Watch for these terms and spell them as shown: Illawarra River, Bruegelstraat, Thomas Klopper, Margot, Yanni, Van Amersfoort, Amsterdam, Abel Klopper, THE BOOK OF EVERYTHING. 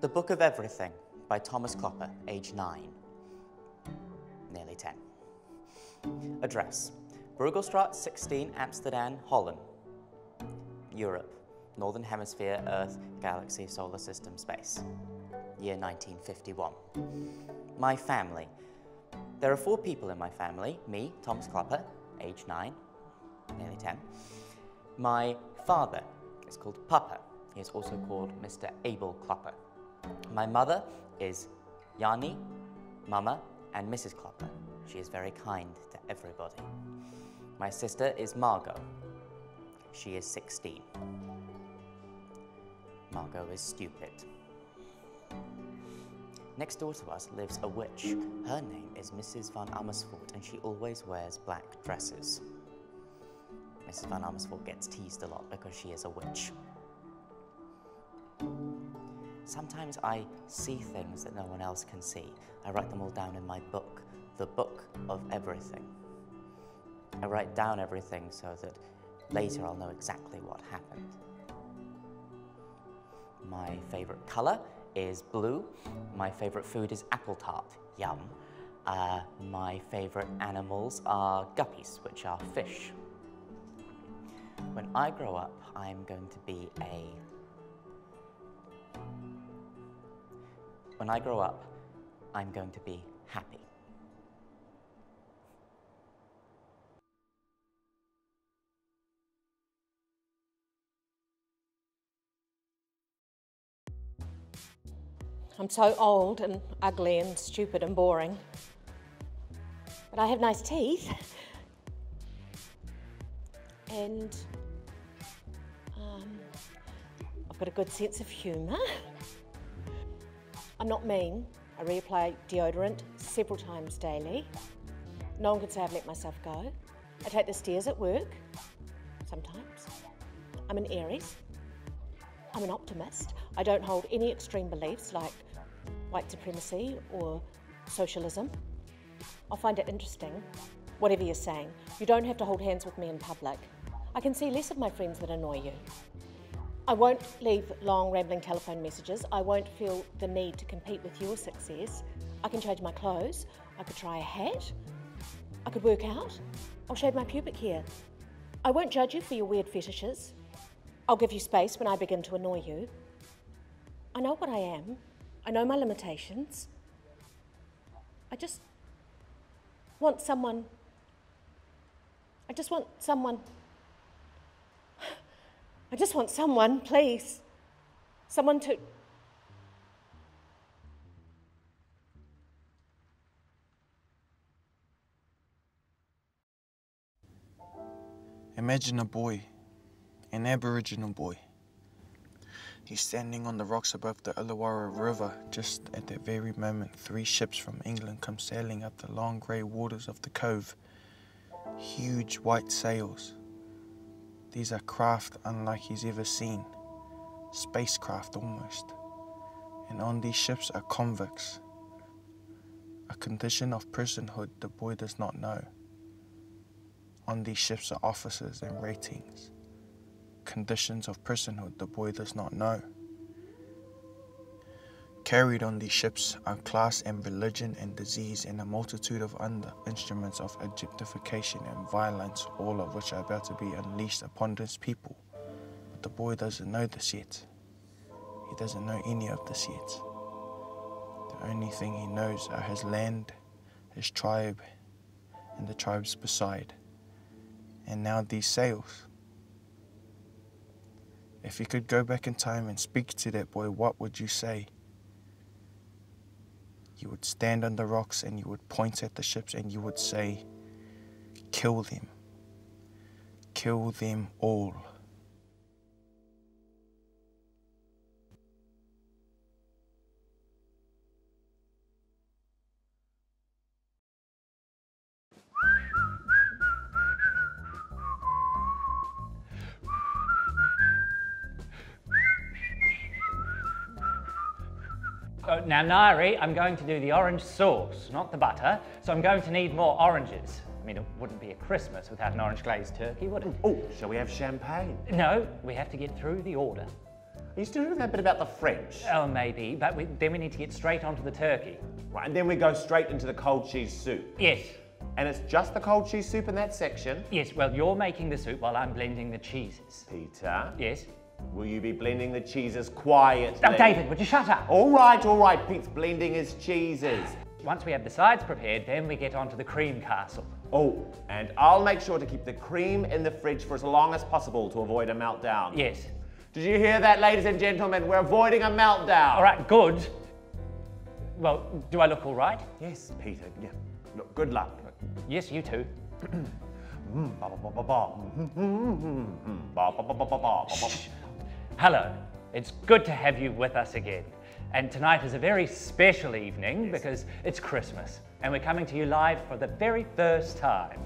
The Book of Everything by Thomas Klopper, age 9, nearly 10. Address, Bruegelstraat 16, Amsterdam, Holland, Europe, Northern Hemisphere, Earth, Galaxy, Solar System, Space, year 1951. My family. There are 4 people in my family, me, Thomas Klopper, age 9, nearly 10. My father is called Papa. He is also called Mr. Abel Klopper. My mother is Yanni, Mama, and Mrs. Klopper. She is very kind to everybody. My sister is Margot. She is 16. Margot is stupid. Next door to us lives a witch. Her name is Mrs. Van Amersfoort, and she always wears black dresses. Mrs. Van Amersfoort gets teased a lot because she is a witch. Sometimes I see things that no one else can see. I write them all down in my book, The Book of Everything. I write down everything so that later I'll know exactly what happened. My favorite color is blue. My favorite food is apple tart, yum. My favorite animals are guppies, which are fish. When I grow up, I'm going to be a... When I grow up, I'm going to be happy. I'm so old and ugly and stupid and boring, but I have nice teeth. And I've got a good sense of humour. I'm not mean. I reapply deodorant several times daily. No one can say I've let myself go. I take the stairs at work, sometimes. I'm an Aries. I'm an optimist. I don't hold any extreme beliefs like white supremacy or socialism. I'll find it interesting, whatever you're saying. You don't have to hold hands with me in public. I can see less of my friends that annoy you. I won't leave long rambling telephone messages. I won't feel the need to compete with your success. I can change my clothes. I could try a hat. I could work out. I'll shave my pubic hair. I won't judge you for your weird fetishes. I'll give you space when I begin to annoy you. I know what I am. I know my limitations. I just want someone, please. Someone to... Imagine a boy, an Aboriginal boy. He's standing on the rocks above the Illawarra River. Just at that very moment, 3 ships from England come sailing up the long grey waters of the cove. Huge white sails. These are craft unlike he's ever seen, spacecraft almost. And on these ships are convicts, a condition of personhood the boy does not know. On these ships are officers and ratings, conditions of personhood the boy does not know. Carried on these ships are class and religion and disease and a multitude of other instruments of objectification and violence, all of which are about to be unleashed upon this people. But the boy doesn't know this yet. He doesn't know any of this yet. The only thing he knows are his land, his tribe, and the tribes beside. And now these sails. If you could go back in time and speak to that boy, what would you say? You would stand on the rocks and you would point at the ships and you would say, kill them. Kill them all. Now, Nairi, I'm going to do the orange sauce, not the butter, so I'm going to need more oranges. I mean, it wouldn't be a Christmas without an orange glazed turkey, would it? Oh, shall we have champagne? No, we have to get through the order. Are you still doing that bit about the French? Oh, maybe, but then we need to get straight onto the turkey. Right, and then we go straight into the cold cheese soup. Yes. And it's just the cold cheese soup in that section? Yes, well, you're making the soup while I'm blending the cheeses. Peter? Yes? Will you be blending the cheeses quietly? Oh, David, would you shut up? All right, Pete's blending his cheeses. Once we have the sides prepared, then we get onto the cream castle. Oh, and I'll make sure to keep the cream in the fridge for as long as possible to avoid a meltdown. Yes. Did you hear that, ladies and gentlemen? We're avoiding a meltdown. All right, good. Well, do I look all right? Yes, Peter, yeah. Look, good luck. Yes, you too. Shh. Hello, it's good to have you with us again. And tonight is a very special evening because it's Christmas and we're coming to you live for the very first time.